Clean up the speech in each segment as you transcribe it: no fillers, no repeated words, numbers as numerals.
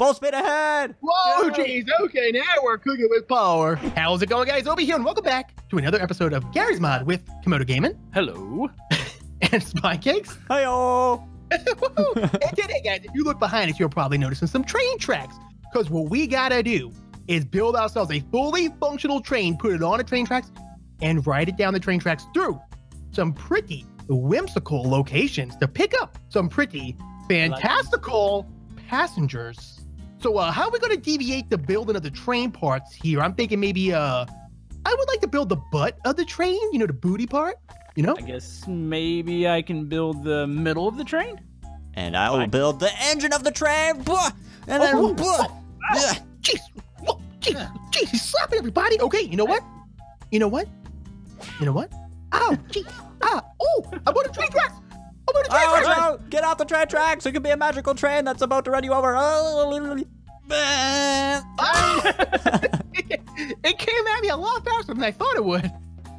Full spin ahead! Whoa, jeez. Okay, now we're cooking with power. How's it going, guys? Obi here, and welcome back to another episode of Garry's Mod with Camodo Gaming. Hello. And Spy Cakes. Hi-oh. And today, guys, if you look behind us, you're probably noticing some train tracks. Because what we gotta do is build ourselves a fully functional train, put it on the train tracks, and ride it down the train tracks through some pretty whimsical locations to pick up some pretty fantastical passengers. So how are we going to deviate the building of the train parts here? I'm thinking maybe I would like to build the butt of the train, you know, the booty part, you know? I guess maybe I can build the middle of the train. And I will build the engine of the train. And then... Jeez, he's slapping everybody. Okay, you know what? Oh, jeez. I'm on a train tracks. Oh, get off the train tracks! It could be a magical train that's about to run you over. Oh, it came at me a lot faster than I thought it would.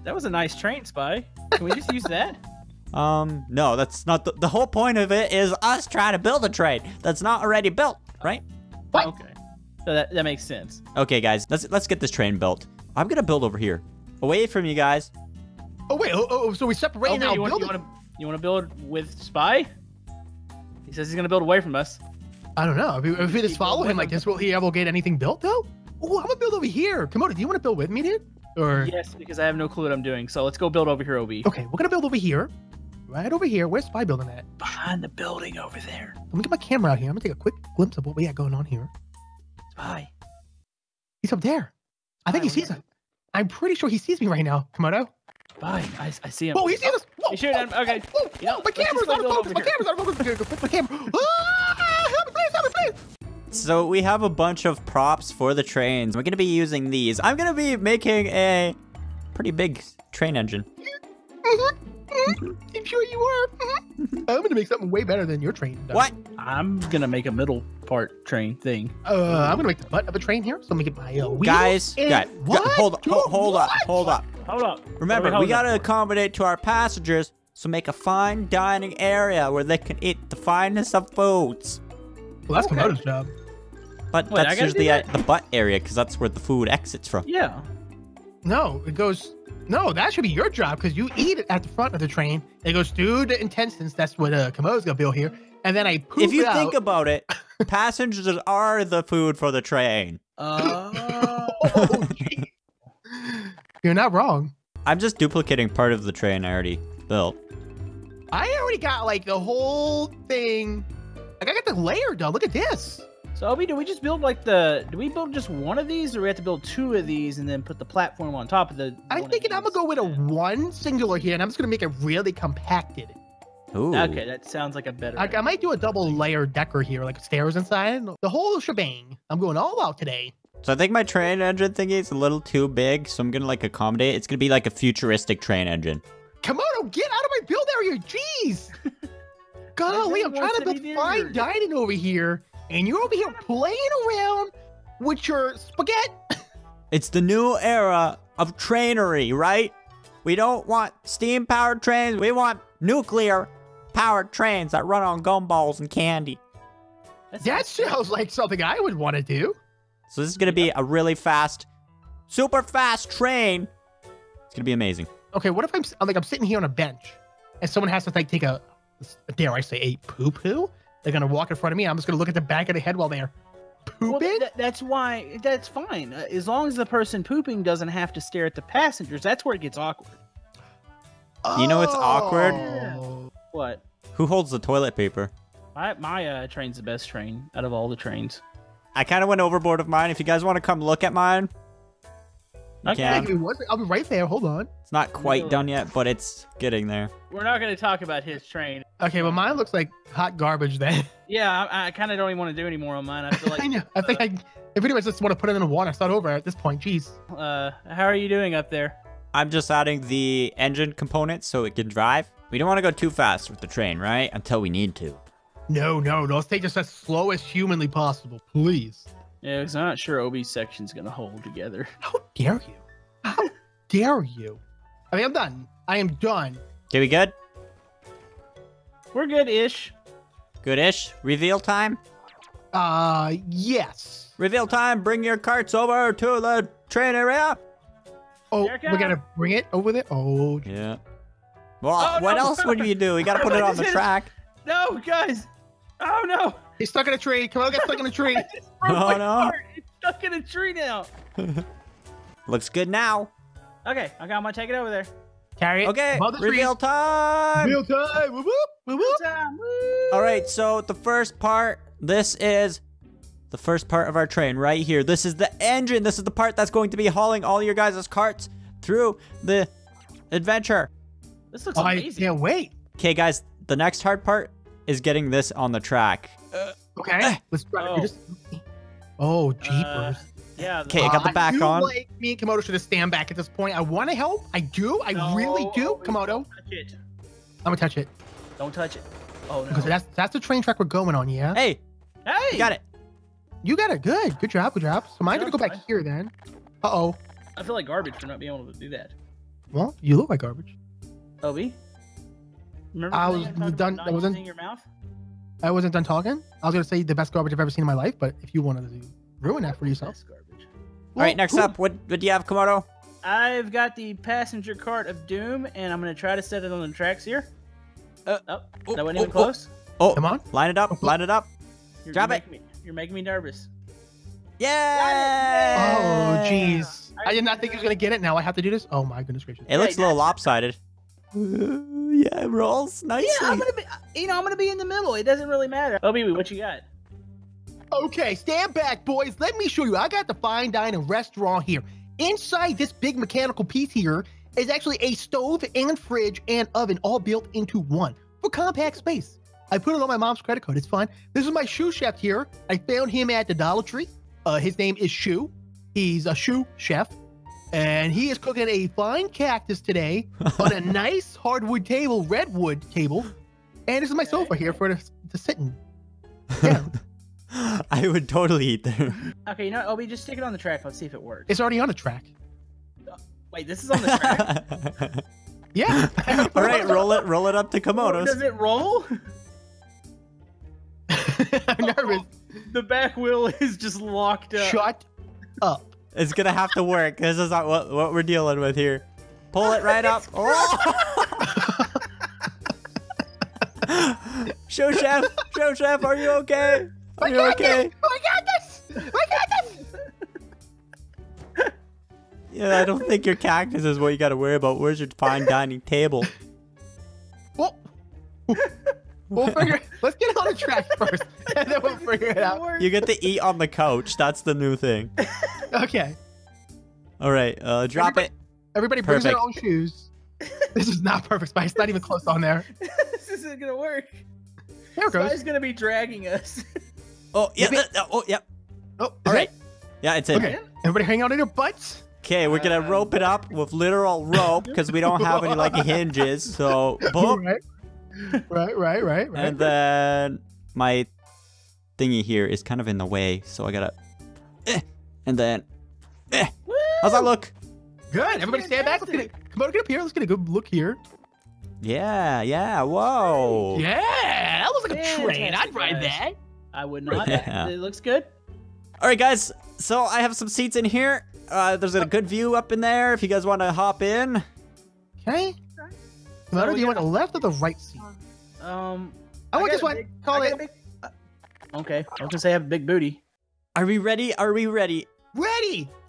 That was a nice train, Spy. Can we just use that? No, that's not the whole point of it. Is us trying to build a train that's not already built, right? What? Okay, so that makes sense. Okay, guys, let's get this train built. I'm gonna build over here, away from you guys. Oh wait, so we separate now. You want to build with Spy? He says he's going to build away from us. I don't know. If we just follow him like this, will he ever get anything built, though? Oh, I'm going to build over here. Camodo, do you want to build with me, dude? Or... Yes, because I have no clue what I'm doing. So let's go build over here, OB. Okay, we're going to build over here. Right over here. Where's Spy building at? Behind the building over there. Let me get my camera out here. I'm going to take a quick glimpse of what we got going on here. Spy. He's up there. I think he sees us. I'm pretty sure he sees me right now, Camodo. Bye. I see him. Oh, he sees us. Whoa, shoot him. Okay. Whoa, my camera's out of focus. My camera. Ah, help me, please. Help me, please. So we have a bunch of props for the trains. We're going to be using these. I'm going to be making a pretty big train engine. I'm sure you are. I'm going to make something way better than your train. What? I'm going to make a middle part train thing. I'm going to make the butt of a train here. So let me get my wheel. Guys, hold up. Remember, we got to accommodate to our passengers, so make a fine dining area where they can eat the finest of foods. Well, that's Camodo's job. But wait, that's usually the butt area, because that's where the food exits from. Yeah. No, it goes... No, that should be your job, because you eat it at the front of the train. It goes through the intestines. That's what Camodo's going to build here. And then I poop If you out. Think about it, passengers are the food for the train. Oh, geez. You're not wrong. I'm just duplicating part of the train I already built. I already got, like, the whole thing. Like, I got the layer done. Look at this. So, Obi, do we just build, like, the... Do we build just one of these, or do we have to build two of these and then put the platform on top of the... I'm thinking I'm going to go with a one singular here, and I'm just going to make it really compacted. Ooh. Okay, that sounds like a better... I might do a double-layer decker here, like stairs inside. The whole shebang. I'm going all out today. So I think my train engine thingy is a little too big, so I'm going to, like, accommodate. It's going to be, like, a futuristic train engine. Camodo, get out of my build area! Jeez! Golly, I'm trying to build fine dining over here, and you're over here playing around with your spaghetti! It's the new era of trainery, right? We don't want steam-powered trains. We want nuclear-powered trains that run on gumballs and candy. That sounds like something I would want to do. So this is going to be a really fast, super fast train. It's going to be amazing. Okay, what if I'm sitting here on a bench and someone has to, like, take a, dare I say, a poo-poo? They're going to walk in front of me. I'm just going to look at the back of the head while they're pooping? Well, that's why, that's fine. As long as the person pooping doesn't have to stare at the passengers, that's where it gets awkward. Oh. You know what's awkward? Yeah. What? Who holds the toilet paper? My train's the best train out of all the trains. I kind of went overboard of mine. If you guys want to come look at mine, I'll be right there. Hold on. It's not quite done yet, but it's getting there. We're not going to talk about his train. Okay, well, mine looks like hot garbage then. Yeah, I kind of don't even want to do any more on mine. I feel like I know. I think I pretty much just want to put it in the water. It's not over at this point. Jeez. How are you doing up there? I'm just adding the engine component so it can drive. We don't want to go too fast with the train, right? Until we need to. No. Let's take this as slow as humanly possible, please. Yeah, because I'm not sure Obi's section's going to hold together. How dare you? How dare you? I mean, I'm done. I am done. Okay, we good? We're good-ish. Good-ish? Reveal time? Yes. Reveal time, bring your carts over to the train area. Oh, we gotta bring it over there? Oh. Yeah. Well, oh, what else would you do? We gotta put it on the track. No, guys. Oh, no. He's stuck in a tree. Come on, get stuck in a tree. Oh, no. He's stuck in a tree now. Looks good now. Okay, okay, I'm gonna take it over there. Carry it. Okay, reveal time. Reveal time. Whoop, whoop, whoop. Time. Whoop. All right, so the first part, this is the first part of our train right here. This is the engine. This is the part that's going to be hauling all your guys' carts through the adventure. This looks amazing. I can't wait. Okay, guys, the next hard part is getting this on the track. Okay, let's try it. Oh, jeepers. Yeah. Okay, I got the back on. Like, me and Camodo should have stand back at this point. I want to help. I do. I really do. Camodo. I'm gonna touch it. Don't touch it. Oh no. Because that's the train track we're going on. Yeah. Hey. Hey. You got it. You got it. Good. Good job. Good job. So I'm gonna go back here then. Uh oh. I feel like garbage for not being able to do that. Well, you look like garbage. OB. Remember I was done. I wasn't in your mouth. I wasn't done talking. I was gonna say the best garbage I've ever seen in my life, but if you wanted to ruin that for yourself. All right, next up, what do you have, Camodo? I've got the passenger cart of doom, and I'm gonna try to set it on the tracks here. Oh, that wasn't even close. Oh, come on, line it up, line it up. Drop it. You're making me nervous. Yeah. Oh, jeez. I did not think he was gonna get it. Now I have to do this. Oh my goodness gracious. It looks a little lopsided. Yeah, it rolls nicely. Yeah, I'm gonna be. You know, I'm gonna be in the middle. It doesn't really matter. OB, what you got? Okay, stand back, boys. Let me show you. I got the fine dining restaurant here. Inside this big mechanical piece here is actually a stove and fridge and oven all built into one for compact space. I put it on my mom's credit card. It's fine. This is my shoe chef here. I found him at the Dollar Tree. His name is Shoe. He's a shoe chef. And he is cooking a fine cactus today on a nice hardwood table, redwood table. And this is my sofa here for the sitting. Yeah. I would totally eat there. Okay, you know what, OB, just stick it on the track. Let's see if it works. It's already on the track. Wait, this is on the track? Yeah. All right, roll it up to Camodo's. Does it roll? I'm nervous. The back wheel is just locked up. Shut up. It's going to have to work. This is not what we're dealing with here. Pull it right up. Oh! Show Chef, are you okay? Are you okay? I got this! I got this! Yeah, I don't think your cactus is what you gotta worry about. Where's your fine dining table? Well, we'll figure it. Let's get on the track first, and then we'll figure it out. You get to eat on the couch. That's the new thing. Okay. All right, drop it. Everybody brings their own shoes. This is not perfect, Spy. It's not even close on there. This isn't gonna work. Here it goes. Spy's gonna be dragging us. Oh, yeah. Oh, yep. Yeah. Oh, all right. It? Yeah, it's in. Okay. Everybody hang out on your butts. Okay, we're going to rope it up with literal rope because we don't have any, like, hinges. So, boom. Right. And then my thingy here is kind of in the way. So I got to. And then. How's that look? Good. Everybody stand back. Come on, get up here. Let's get a good look here. Yeah. Whoa. Yeah. That was like a train. I'd ride that. I would not. Yeah. It looks good. All right, guys. So I have some seats in here. There's a good view up in there if you guys want to hop in. Okay. Do you want the left or the right seat? I want this one. Call it. Okay. I was going to say I have a big booty. Are we ready? Ready.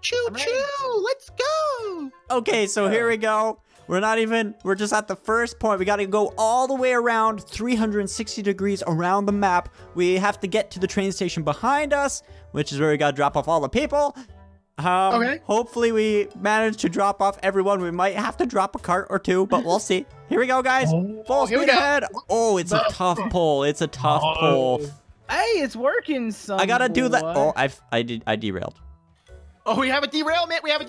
Choo-choo. Let's go. Okay, so here we go. We're not even, we're just at the first point. We got to go all the way around 360 degrees around the map. We have to get to the train station behind us, which is where we got to drop off all the people. Okay. Hopefully we manage to drop off everyone. We might have to drop a cart or two, but we'll see. Here we go, guys. Full speed ahead. Oh, it's a tough pull. It's a tough pull. Hey, it's working, son. I got to do that. Oh, I derailed. Oh, we have a derailment. Guys,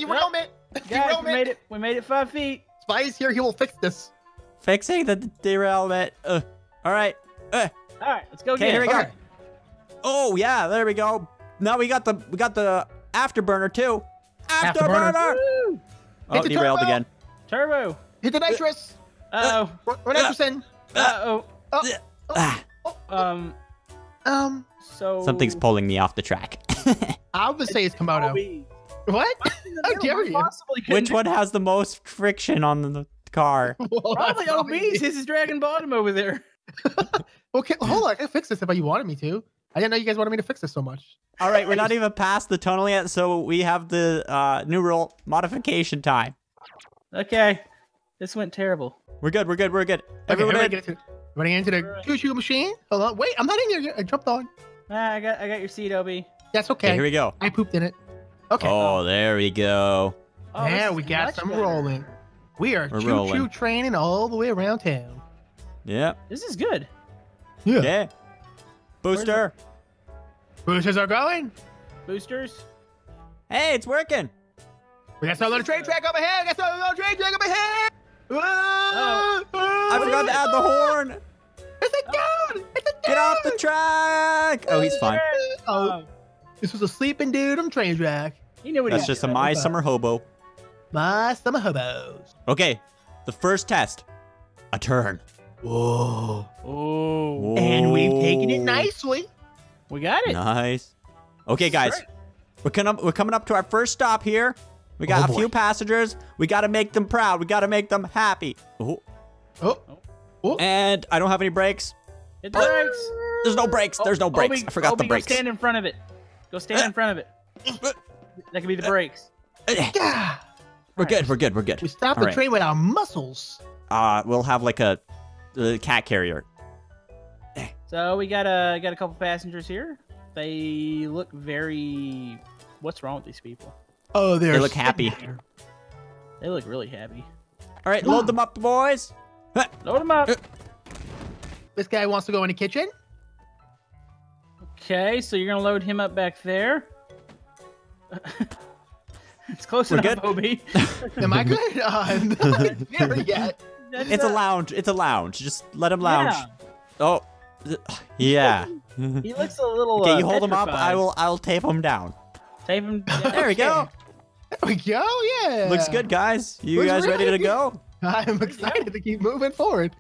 derailment. We made it 5 feet. Spy's here. He will fix this. Fixing the derailment. All right. All right. Let's go. Okay. Here we go. Oh yeah. There we go. Now we got the afterburner too. Afterburner. Woo! Oh, derailed again. Turbo. Hit the nitrous. Uh oh. We're nitrous in. Uh oh. So something's pulling me off the track. I would say it's Camodo. What? How dare you? Which one has the most friction on the car? Well, probably OB's. His is dragging bottom over there. Okay, hold on. I can fix this if you wanted me to. I didn't know you guys wanted me to fix this so much. All right, we're not even past the tunnel yet, so we have the new rule, modification time. Okay, this went terrible. We're good. We're good. We're good. Okay, everybody running into the choo-choo machine. Hold on. Wait, I'm not in there. I jumped on. Ah, I got your seat, OB. That's okay. Here we go. I pooped in it. Okay. Oh, there we go. Oh, there we got some rolling. We are choo-choo training all the way around town. Yeah. This is good. Yeah. Yeah. Booster. Boosters are going. Boosters. Hey, it's working. We got some little train track up ahead. We got some little train track up ahead. Oh. I forgot to add the horn. It's a dude. It's a dude. Get off the track. Oh, he's fine. Oh, this was a sleeping dude on train track. He knew what he was doing. That's just a My Summer Hobo. My Summer Hobos. Okay, the first test. A turn. Whoa. Oh. And we've taken it nicely. We got it. Nice. Okay, guys. Sure. We're coming up to our first stop here. We got a few passengers. We got to make them proud. We got to make them happy. Oh. Oh. Oh. And I don't have any brakes. Hit the brakes. There's no brakes. There's no brakes. I forgot the brakes. Go stand in front of it. Go stand in front of it. That could be the brakes. Yeah. We're good. We're good. We're good. We stopped the train with our muscles. We'll have like a... the cat carrier. So we got a couple passengers here. They look very... What's wrong with these people? Oh, they look happy. They look really happy. All right, load them up, boys. Load them up. This guy wants to go in the kitchen. Okay, so you're gonna load him up back there. It's close enough, Obi. Am I good? I'm not there yet. It's a lounge. It's a lounge. Just let him lounge. Yeah. Oh, yeah. He looks a little. Okay, you hold him up. I'll tape him down. Tape him. Down. There we go. There we go. Yeah. Looks good, guys. You guys ready to go? I'm excited to keep moving forward.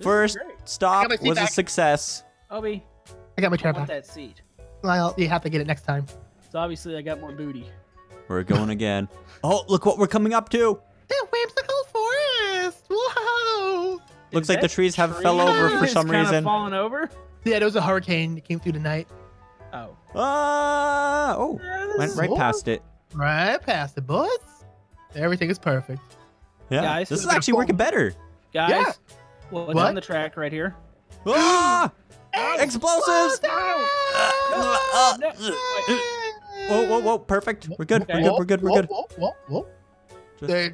First stop was a success. Obi, I got my chair back. That seat. Well, you have to get it next time. So obviously, I got more booty. We're going again. Oh, look what we're coming up to. The whimsical forest. Whoa! Looks like the trees have fell over for some reason. Fallen over? Yeah, there was a hurricane that came through the night. Oh. Oh. Went right past it. Right past it, boys. Everything is perfect. Yeah. Guys, this is actually working better. Guys. Yeah. Well, it's on the track right here. Ah! Explosives! Whoa! Whoa! Whoa! Perfect. We're good. Okay. We're good. We're good. We're good. Whoa! Whoa! Whoa!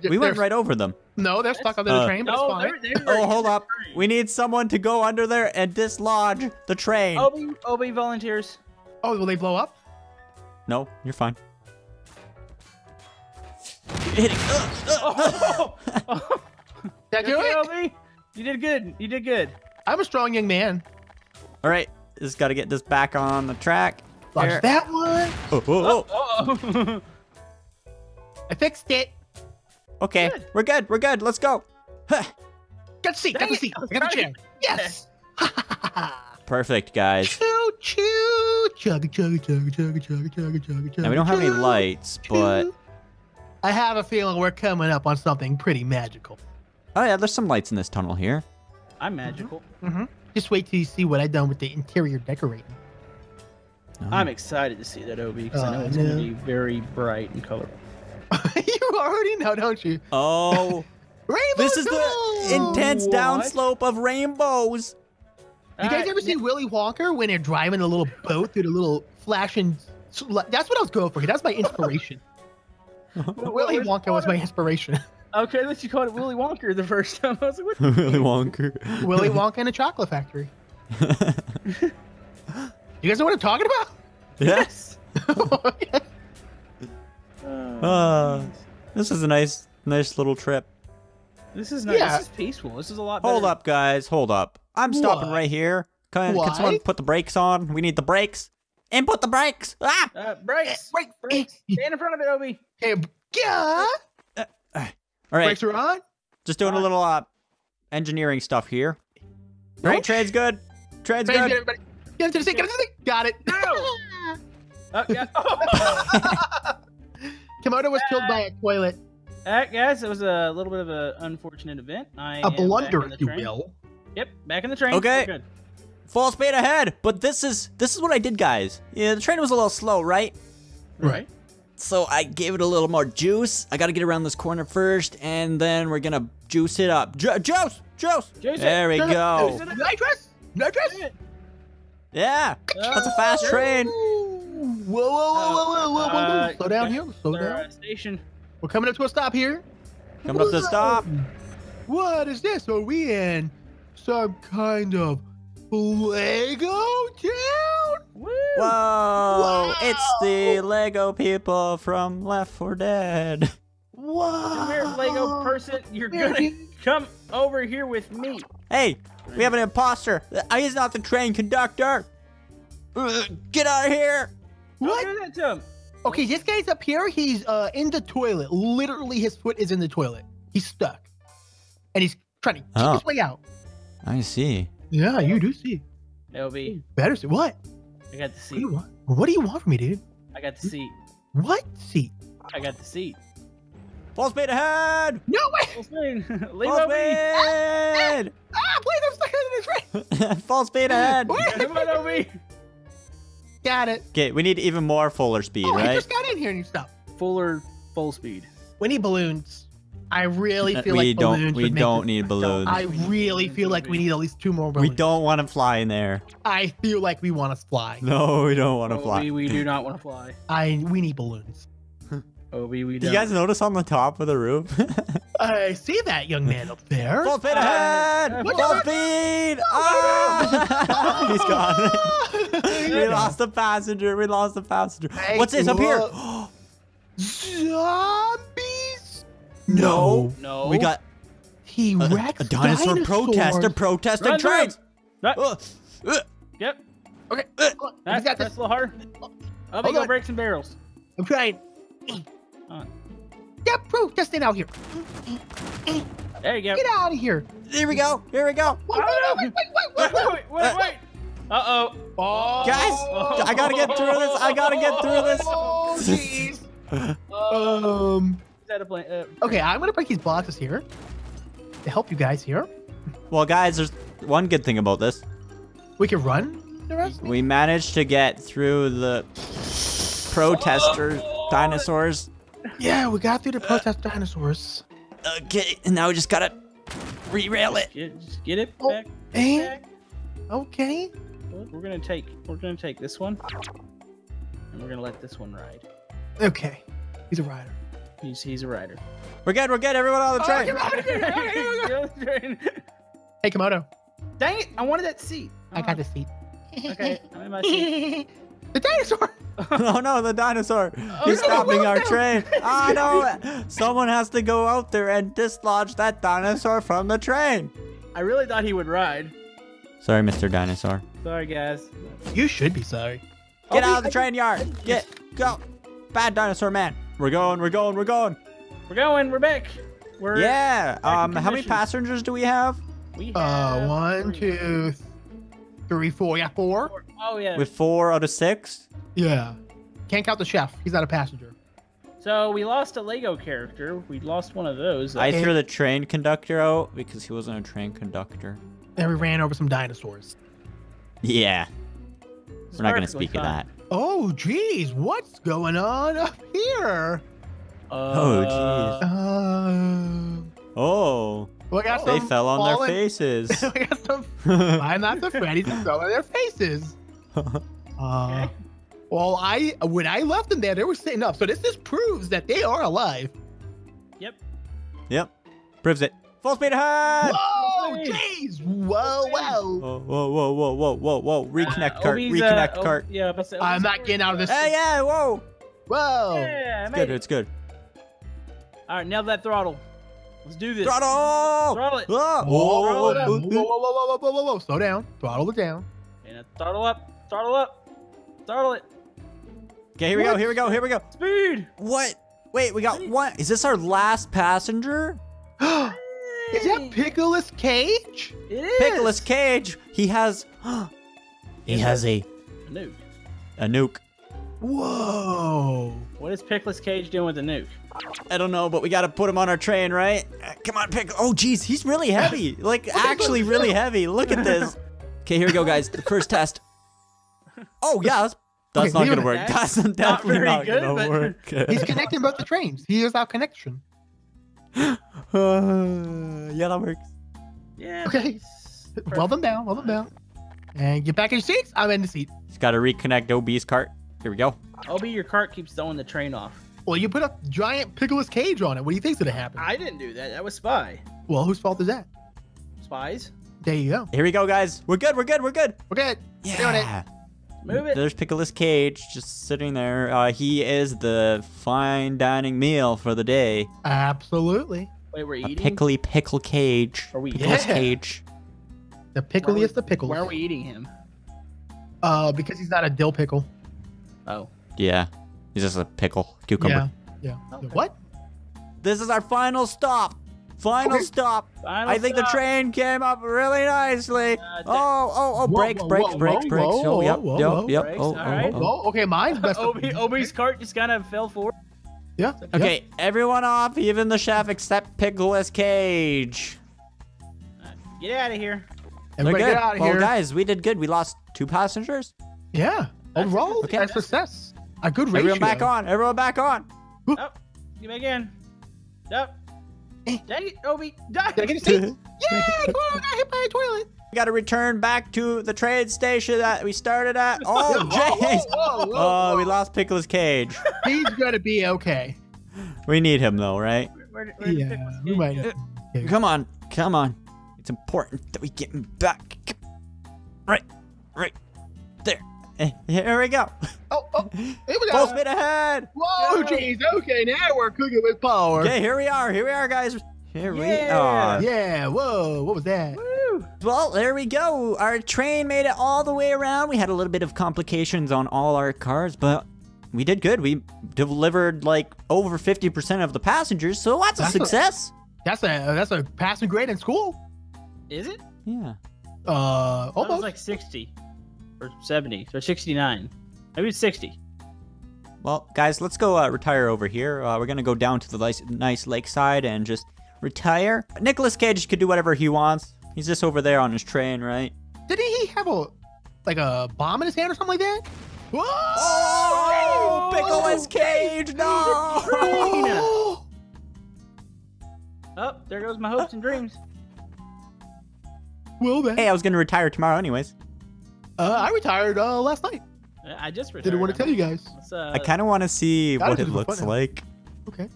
We went right over them. No, they're stuck under the train, but it's fine. Oh, hold up. We need someone to go under there and dislodge the train. OB volunteers. Oh, will they blow up? No, you're fine. Hit it. Did I do it? OB? You did good. You did good. I'm a strong young man. All right. Just got to get this back on the track. Watch that one. Oh. I fixed it. Okay, good. We're good. We're good. Let's go. Huh. Got the seat. Got the seat. Got the chair. Yes. Perfect, guys. Choo choo. Chugga chugga chugga chugga chugga chugga chugga. Now we don't have any lights, but I have a feeling we're coming up on something pretty magical. Oh yeah, there's some lights in this tunnel here. I'm magical. Mm-hmm. Just wait till you see what I've done with the interior decorating. Oh. I'm excited to see that, Obi, because I know it's going to be very bright and colorful. You already know, don't you? Oh. This is the intense downslope of rainbows. You guys ever see Willy Wonka when they're driving a little boat through the little flashing... That's what I was going for. That's my inspiration. Willy Wonka was my inspiration. Okay, let's you call it Willy Wonka the first time. I was like, what? Willy Wonka. Willy Wonka and a chocolate factory. You guys know what I'm talking about? Yes. This is a nice little trip. This is nice. Yeah. This is peaceful. This is a lot better. Hold up, guys. Hold up. I'm stopping right here. Can someone put the brakes on? We need the brakes. And put the brakes. Ah! Brakes. Brakes. Stand in front of it, Obi. Hey, yeah. All right. Brakes are on. Just doing a little engineering stuff here. All right. Train's good. Train's good. Everybody. Get into the sink, get into the sink. Got it. No. Yeah. Camodo was killed by a toilet. Guys, it was a little bit of an unfortunate event. A blunder, if you will. Yep, back in the train. Okay. Good. Full speed ahead. But this is what I did, guys. Yeah, the train was a little slow, right? Right. So I gave it a little more juice. I got to get around this corner first, and then we're gonna juice it up. Juice. There we go. Nitrous. Yeah, that's a fast train. Whoa. Slow down here. Slow down. Station. We're coming up to a stop here. Coming up to a stop. What is this? Are we in some kind of Lego town? Woo. Whoa. Wow. It's the Lego people from Left 4 Dead. Whoa. If you're a Lego person, you're gonna come over here with me. Hey, we have an imposter. He's not the train conductor. Get out of here. What? Don't do that to him. Okay, this guy's up here. He's in the toilet. Literally, his foot is in the toilet. He's stuck. And he's trying to kick his way out. I see. Yeah, you do see. LB. Better see. What? I got the seat. What do you want from me, dude? I got the seat. What seat? I got the seat. Full speed ahead! No way! Full speed! Leave Full speed! Ah, please, I'm stuck in the train! Full speed ahead! Come on, LB! Got it. Okay, we need even more fuller speed, right? I just got in here and you stopped. Full speed. We need balloons. I really feel like balloons. We don't need balloons. I really feel like we need at least 2 more balloons. We don't want to fly in there. I feel like we want to fly. No, we don't want to fly. We do not want to fly. We need balloons. We don't. You guys notice on the top of the roof? I see that young man up there. Full speed ahead! Full speed! He's gone. We lost the passenger. We lost the passenger. What's this up here? Zombies? No. We got T-Rex. A dinosaur protester protesting trains. Yep. Okay. That's a little harder. I'll go break some barrels. I'm trying. Yep, protesting out here. There you go. Get out of here. Here we go. Wait. Uh-oh. Guys, I gotta get through this. Oh, jeez. Okay, I'm gonna break these boxes here to help you guys here. Well, guys, there's one good thing about this. We can run the rest? We managed to get through the protester dinosaurs. Yeah, we got through the protest dinosaurs. Okay, and now we just gotta re-rail it. Just get it back. Okay. We're gonna take this one, and we're gonna let this one ride. Okay. He's a rider. He's a rider. We're good. Everyone on the train. Get out of here. Hey, Camodo. Dang it! I wanted that seat. I got the seat. Okay. I'm in my seat. The dinosaur. Oh no, the dinosaur. He's stopping our train. Oh no. Someone has to go out there and dislodge that dinosaur from the train. I really thought he would ride. Sorry, Mr. Dinosaur. Sorry, guys. You should be sorry. Get out of the train yard. Go. Bad dinosaur man. We're going. We're back. Back how many passengers do we have? We have 1, 2, 3, 4. Yeah, 4. Oh, yeah. With 4 out of 6? Yeah. Can't count the chef. He's not a passenger. So we lost a Lego character. We lost one of those. I threw the train conductor out because he wasn't a train conductor. And we ran over some dinosaurs. Yeah. We're not going to speak of that. Oh, geez. What's going on up here? Oh, geez. Oh. They fell on their faces. We got some I'm not the Freddy's that fell on their faces. Well, when I left them there, they were sitting up. So this just proves that they are alive. Yep. Proves it. Full speed ahead! Whoa, jeez! Whoa! Reconnect cart. Reconnect cart. Yeah, I'm not getting out of this. Hey, yeah! Whoa! Yeah, it's good. All right, nail that throttle. Let's do this. Throttle it. Whoa! Slow down. Throttle it down. And throttle up. Throttle it. Okay, here we go. Speed. What? Wait, we got one. Is this our last passenger? Is that Pickles Cage? It is. Pickles Cage. He has He has a nuke. A nuke. Whoa! What is Pickles Cage doing with a nuke? I don't know, but we gotta put him on our train, right? Come on, Pickles. Oh, geez, he's really heavy. Like, actually really heavy. Look at this. Okay, here we go, guys. The first test. Oh, yeah, that's not gonna work. That's definitely not gonna work. He's connecting both the trains. He is our connection. Yeah, that works. Yeah. Okay. Well them down. Well them down. And get back in your seats. I'm in the seat. Just gotta reconnect OB's cart. Here we go. OB, your cart keeps throwing the train off. Well, you put a giant Pickles Cage on it. What do you think's gonna happen? I didn't do that. That was Spy. Well, whose fault is that? Spy's. There you go. Here we go, guys. We're good. We're good. We're good. We're good. Yeah. We're doing it. Move it. There's Pickles Cage just sitting there. He is the fine dining meal for the day. Absolutely. Wait, we're eating? A pickly pickle cage. Are we Pickles Cage. The pickliest of pickles. Why are we eating him? Because he's not a dill pickle. Oh. Yeah. He's just a pickle. Cucumber. Yeah. Okay. What? This is our final stop. Final stop. I think the train came up really nicely. Brakes. Oh, yep. Oh, okay, mine's best. OB's cart just kind of fell forward. Yeah. Okay, everyone off, even the chef except Pickles Cage. Get out of here. Everybody get out of here. Well, guys, we did good. We lost 2 passengers. Yeah. Overall, okay. That's success. A good ratio. Everyone back on. Everyone back on. Up. Get back in. Up. Dang it, Obi. Dang it. Yay! I got hit by a toilet. We got to return back to the train station that we started at. Oh, jeez. Oh, we lost Pickles Cage. He's going to be okay. We need him, though, right? We might. Come on. Come on. It's important that we get him back. Right. There. Here we go. Oh, full speed ahead. Whoa, jeez. Okay, now we're cooking with power. Okay, here we are, guys. Here we are. Yeah, whoa, what was that? Woo. Well, there we go. Our train made it all the way around. We had a little bit of complications on all our cars, but we did good. We delivered like over 50% of the passengers, so that's a success. That's a passing grade in school. Is it? Yeah. Almost. That was like 60. Or 70, or 69. Maybe it's 60. Well, guys, let's go retire over here. We're going to go down to the nice lakeside and just retire. Nicolas Cage could do whatever he wants. He's just over there on his train, right? Didn't he have a bomb in his hand or something like that? Whoa! Oh, Pickles Cage, no! Oh, there goes my hopes and dreams. Well, then. Hey, I was going to retire tomorrow anyways. I retired last night. I just retired. Didn't want to tell you guys. I kind of want to see what it looks like. Okay.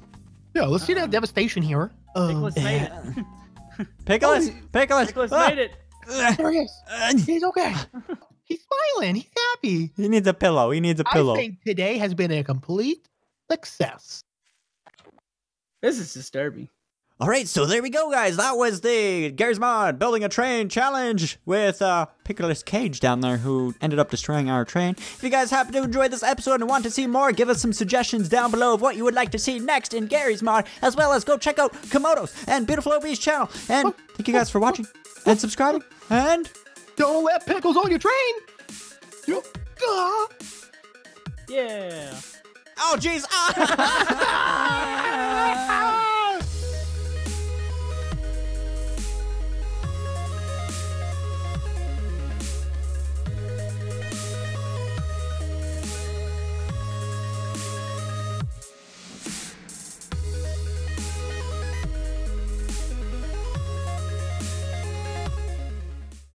Yeah, let's see that devastation here. Pickles made it. Pickles made it. There he is. He's okay. He's smiling. He's happy. He needs a pillow. I think today has been a complete success. This is disturbing. All right, so there we go, guys. That was the Garry's Mod Building a Train Challenge with Pickles Cage down there who ended up destroying our train. If you guys happen to enjoy this episode and want to see more, give us some suggestions down below of what you would like to see next in Garry's Mod, as well as go check out Camodo's and Beautiful OB's channel. And thank you guys for watching and subscribing. And don't let pickles on your train. Yeah. Oh, jeez.